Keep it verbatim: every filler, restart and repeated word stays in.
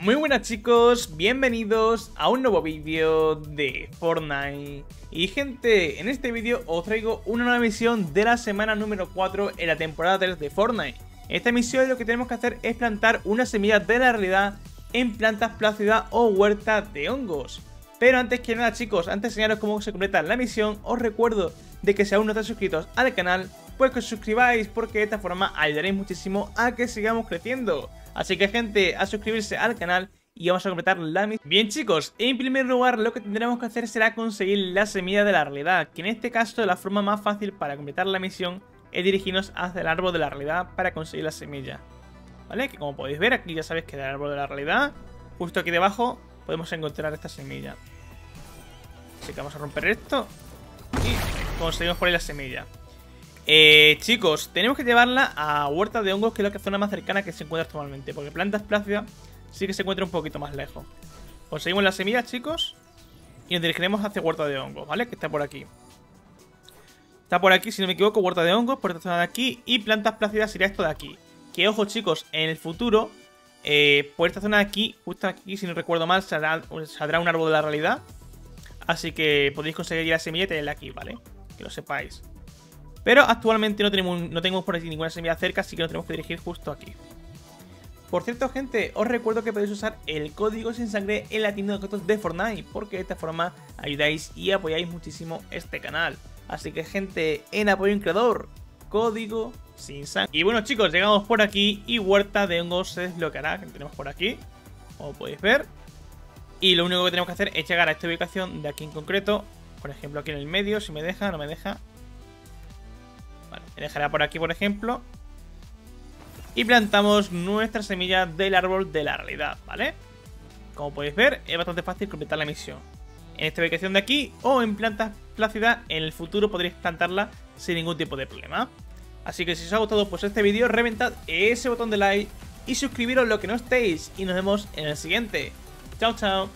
Muy buenas chicos, bienvenidos a un nuevo vídeo de Fortnite. Y gente, en este vídeo os traigo una nueva misión de la semana número cuatro en la temporada tres de Fortnite. En esta misión lo que tenemos que hacer es plantar una semilla de la realidad en plantas plácidas o huerta de hongos. Pero antes que nada chicos, antes de enseñaros cómo se completa la misión, os recuerdo de que si aún no estáis suscritos al canal, pues que os suscribáis, porque de esta forma ayudaréis muchísimo a que sigamos creciendo. Así que gente, a suscribirse al canal y vamos a completar la misión. Bien chicos, en primer lugar lo que tendremos que hacer será conseguir la semilla de la realidad, que en este caso la forma más fácil para completar la misión es dirigirnos hacia el árbol de la realidad para conseguir la semilla, ¿vale? Que como podéis ver aquí, ya sabéis que del árbol de la realidad, justo aquí debajo, podemos encontrar esta semilla. Así que vamos a romper esto y conseguimos por ahí la semilla. Eh, chicos, tenemos que llevarla a Huerta de Hongos, que es la zona más cercana que se encuentra actualmente, porque Plantas Plácidas sí que se encuentra un poquito más lejos. Conseguimos la semilla, chicos, y nos dirigiremos hacia Huerta de Hongos, ¿vale? Que está por aquí. Está por aquí, si no me equivoco, Huerta de Hongos, por esta zona de aquí, y Plantas Plácidas sería esto de aquí. Que ojo, chicos, en el futuro... Eh, por esta zona de aquí, justo aquí, si no recuerdo mal, saldrá, saldrá un árbol de la realidad. Así que podéis conseguir la semilla y tenerla aquí, ¿vale? Que lo sepáis. Pero actualmente no tenemos, no tenemos por aquí ninguna semilla cerca, así que nos tenemos que dirigir justo aquí. Por cierto, gente, os recuerdo que podéis usar el código SinSangre en la tienda de costos de Fortnite, porque de esta forma ayudáis y apoyáis muchísimo este canal. Así que, gente, en apoyo a un creador, código SinSangre. Y bueno chicos, llegamos por aquí y Huerta de Hongos se desbloqueará, que tenemos por aquí, como podéis ver. Y lo único que tenemos que hacer es llegar a esta ubicación de aquí en concreto. Por ejemplo, aquí en el medio, si me deja, no me deja. Vale, me dejará por aquí por ejemplo. Y plantamos nuestra semilla del árbol de la realidad, ¿vale? Como podéis ver, es bastante fácil completar la misión. En esta ubicación de aquí o en Plantas Plácidas, en el futuro podréis plantarla sin ningún tipo de problema. Así que si os ha gustado pues este vídeo, reventad ese botón de like y suscribiros lo que no estéis. Y nos vemos en el siguiente. Chao, chao.